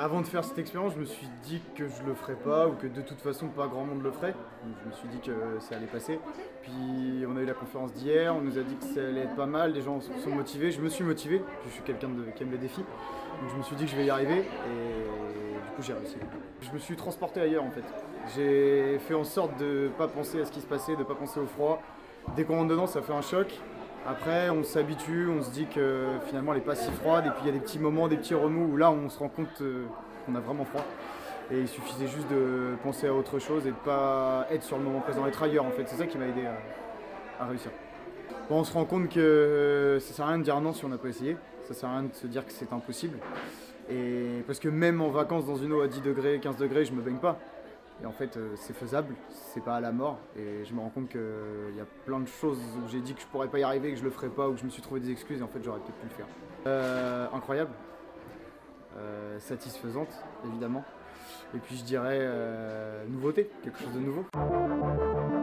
Avant de faire cette expérience, je me suis dit que je le ferais pas ou que de toute façon pas grand monde le ferait. Donc je me suis dit que ça allait passer. Puis on a eu la conférence d'hier, on nous a dit que ça allait être pas mal, les gens sont motivés, je me suis motivé, je suis quelqu'un qui aime les défis. Donc je me suis dit que je vais y arriver et du coup j'ai réussi. Je me suis transporté ailleurs en fait. J'ai fait en sorte de ne pas penser à ce qui se passait, de ne pas penser au froid. Dès qu'on rentre dedans, ça fait un choc. Après, on s'habitue, on se dit que finalement elle n'est pas si froide et puis il y a des petits moments, des petits remous où là on se rend compte qu'on a vraiment froid. Et il suffisait juste de penser à autre chose et de ne pas être sur le moment présent, être ailleurs en fait. C'est ça qui m'a aidé à réussir. Bon, on se rend compte que ça ne sert à rien de dire non si on n'a pas essayé. Ça ne sert à rien de se dire que c'est impossible. Et parce que même en vacances dans une eau à 10 degrés, 15 degrés, je ne me baigne pas. Et en fait, c'est faisable, c'est pas à la mort. Et je me rends compte qu'il y a plein de choses où j'ai dit que je pourrais pas y arriver, que je le ferais pas, ou que je me suis trouvé des excuses, et en fait, j'aurais peut-être pu le faire. Incroyable, satisfaisante, évidemment. Et puis, je dirais nouveauté, quelque chose de nouveau.